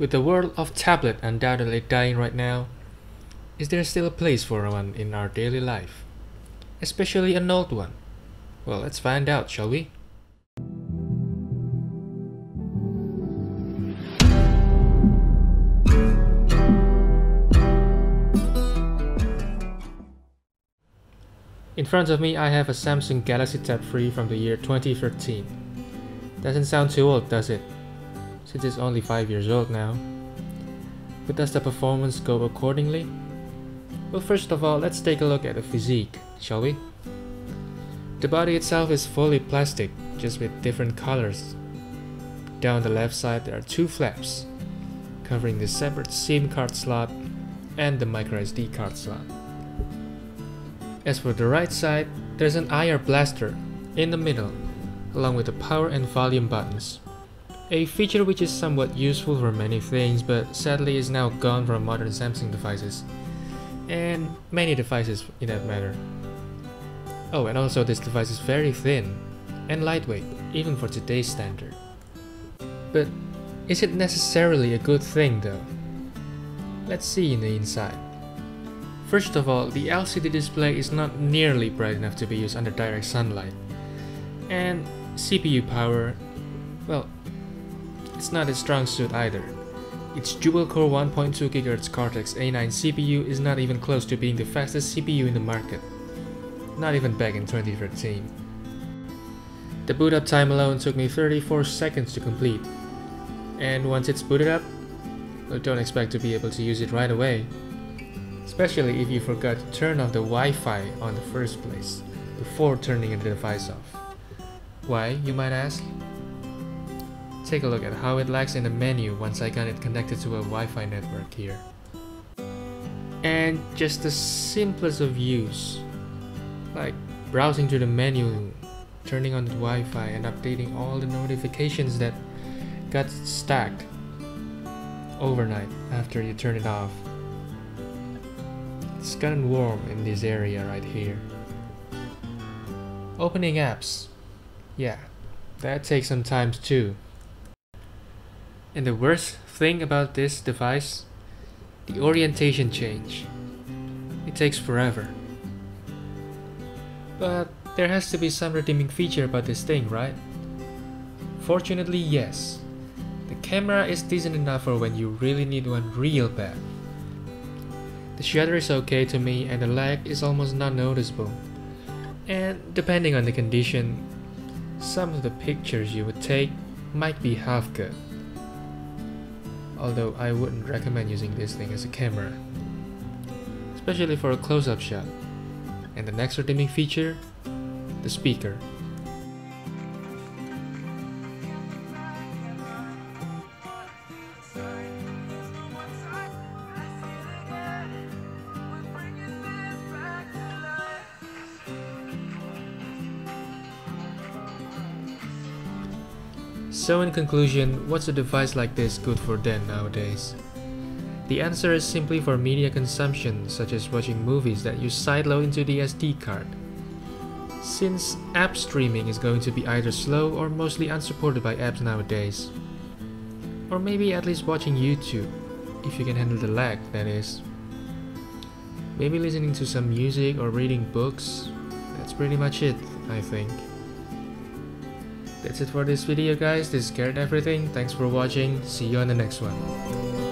With the world of tablet undoubtedly dying right now, is there still a place for one in our daily life? Especially an old one? Well, let's find out, shall we? In front of me I have a Samsung Galaxy Tab 3 from the year 2013. Doesn't sound too old, does it? Since it's only 5 years old now. But does the performance go accordingly? Well, first of all, let's take a look at the physique, shall we? The body itself is fully plastic, just with different colors. Down the left side there are 2 flaps, covering the separate SIM card slot and the microSD card slot. As for the right side, there's an IR blaster in the middle, along with the power and volume buttons. A feature which is somewhat useful for many things, but sadly is now gone from modern Samsung devices, and many devices in that matter. Oh, and also this device is very thin and lightweight, even for today's standard. But is it necessarily a good thing though? Let's see in the inside. First of all, the LCD display is not nearly bright enough to be used under direct sunlight, and CPU power, well, it's not a strong suit either. Its dual-core 1.2 GHz Cortex A9 CPU is not even close to being the fastest CPU in the market. Not even back in 2013. The boot-up time alone took me 34 seconds to complete. And once it's booted up, don't expect to be able to use it right away. Especially if you forgot to turn off the Wi-Fi on the first place, before turning the device off. Why, you might ask? Take a look at how it lags in the menu once I got it connected to a Wi-Fi network here. And just the simplest of use, like browsing through the menu, turning on the Wi-Fi and updating all the notifications that got stacked overnight after you turn it off. It's gotten warm in this area right here. Opening apps, yeah, that takes some time too. And the worst thing about this device, the orientation change. It takes forever. But there has to be some redeeming feature about this thing, right? Fortunately, yes. The camera is decent enough for when you really need one real bad. The shutter is okay to me and the lag is almost not noticeable. And depending on the condition, some of the pictures you would take might be half good. Although I wouldn't recommend using this thing as a camera, especially for a close-up shot. And the next redeeming feature, the speaker. So in conclusion, what's a device like this good for then nowadays? The answer is simply for media consumption, such as watching movies that you sideload into the SD card. Since app streaming is going to be either slow or mostly unsupported by apps nowadays. Or maybe at least watching YouTube, if you can handle the lag, that is. Maybe listening to some music or reading books, that's pretty much it, I think. That's it for this video guys, this is Carrot Everything, thanks for watching, see you on the next one.